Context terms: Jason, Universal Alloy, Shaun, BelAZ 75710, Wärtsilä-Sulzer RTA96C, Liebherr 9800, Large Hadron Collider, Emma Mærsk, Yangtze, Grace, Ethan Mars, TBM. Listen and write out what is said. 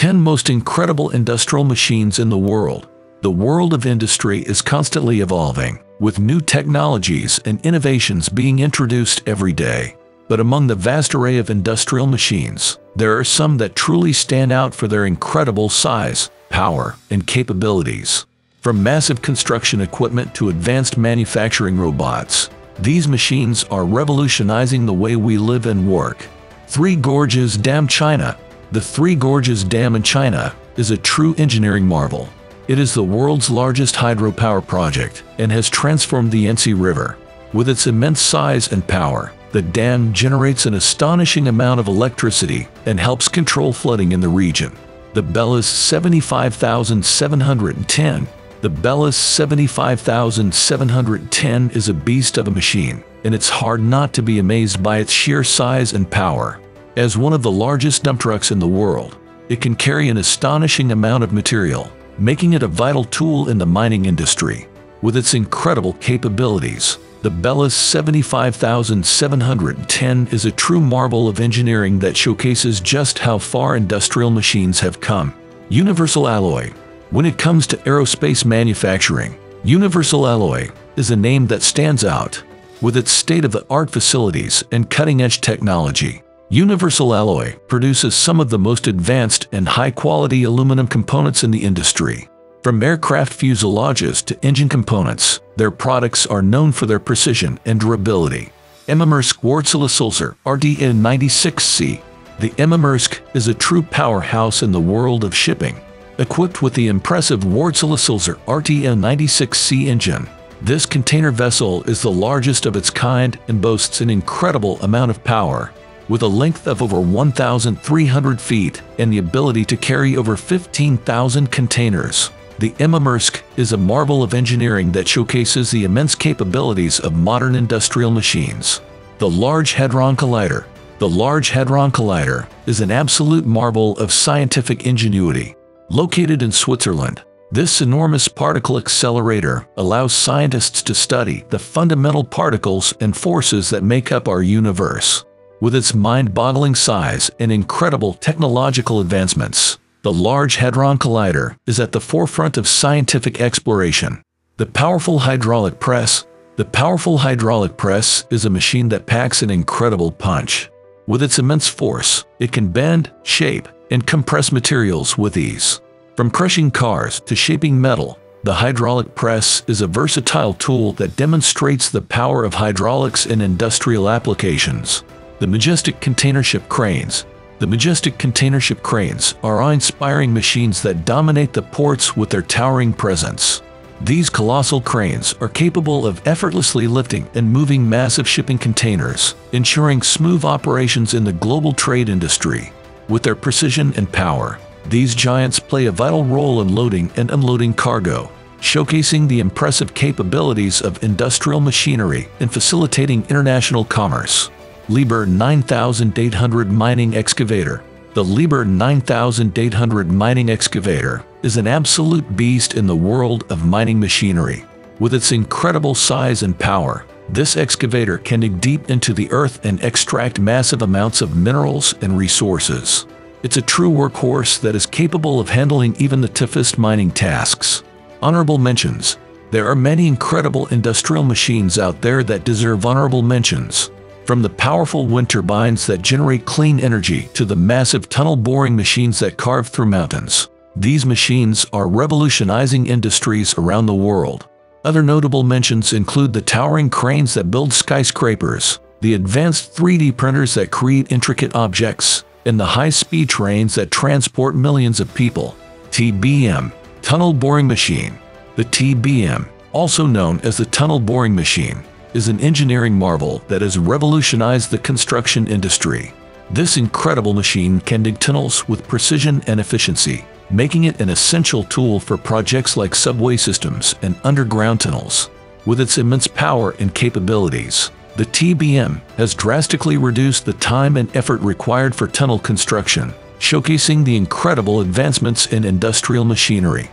10 most incredible industrial machines in the world. The world of industry is constantly evolving, with new technologies and innovations being introduced every day. But among the vast array of industrial machines, there are some that truly stand out for their incredible size, power, and capabilities. From massive construction equipment to advanced manufacturing robots, these machines are revolutionizing the way we live and work. Three Gorges Dam, China. The Three Gorges Dam in China is a true engineering marvel. It is the world's largest hydropower project and has transformed the Yangtze River. With its immense size and power, the dam generates an astonishing amount of electricity and helps control flooding in the region. The BelAZ 75710. The BelAZ 75710 is a beast of a machine, and it's hard not to be amazed by its sheer size and power. As one of the largest dump trucks in the world, it can carry an astonishing amount of material, making it a vital tool in the mining industry. With its incredible capabilities, the BelAZ 75710 is a true marvel of engineering that showcases just how far industrial machines have come. Universal Alloy. When it comes to aerospace manufacturing, Universal Alloy is a name that stands out. With its state-of-the-art facilities and cutting-edge technology, Universal Alloy produces some of the most advanced and high-quality aluminum components in the industry. From aircraft fuselages to engine components, their products are known for their precision and durability. Emma Mærsk Wärtsilä-Sulzer RTA96C. The Emma Mærsk is a true powerhouse in the world of shipping. Equipped with the impressive Wärtsilä-Sulzer RTA96C engine, this container vessel is the largest of its kind and boasts an incredible amount of power. With a length of over 1,300 feet and the ability to carry over 15,000 containers, the Emma Mærsk is a marvel of engineering that showcases the immense capabilities of modern industrial machines. The Large Hadron Collider. The Large Hadron Collider is an absolute marvel of scientific ingenuity. Located in Switzerland, this enormous particle accelerator allows scientists to study the fundamental particles and forces that make up our universe. With its mind-boggling size and incredible technological advancements, the Large Hadron Collider is at the forefront of scientific exploration. The Powerful Hydraulic Press. The Powerful Hydraulic Press is a machine that packs an incredible punch. With its immense force, it can bend, shape, and compress materials with ease. From crushing cars to shaping metal, the hydraulic press is a versatile tool that demonstrates the power of hydraulics in industrial applications. The majestic container ship cranes. The majestic container ship cranes are awe-inspiring machines that dominate the ports with their towering presence. These colossal cranes are capable of effortlessly lifting and moving massive shipping containers, ensuring smooth operations in the global trade industry. With their precision and power, these giants play a vital role in loading and unloading cargo, showcasing the impressive capabilities of industrial machinery and facilitating international commerce. Liebherr 9800 Mining Excavator. The Liebherr 9800 Mining Excavator is an absolute beast in the world of mining machinery. With its incredible size and power, this excavator can dig deep into the earth and extract massive amounts of minerals and resources. It's a true workhorse that is capable of handling even the toughest mining tasks. Honorable mentions. There are many incredible industrial machines out there that deserve honorable mentions. From the powerful wind turbines that generate clean energy to the massive tunnel boring machines that carve through mountains, these machines are revolutionizing industries around the world. Other notable mentions include the towering cranes that build skyscrapers, the advanced 3D printers that create intricate objects, and the high-speed trains that transport millions of people. TBM, Tunnel Boring Machine. The TBM, also known as the Tunnel Boring Machine, is an engineering marvel that has revolutionized the construction industry. This incredible machine can dig tunnels with precision and efficiency, making it an essential tool for projects like subway systems and underground tunnels. With its immense power and capabilities, the TBM has drastically reduced the time and effort required for tunnel construction, showcasing the incredible advancements in industrial machinery.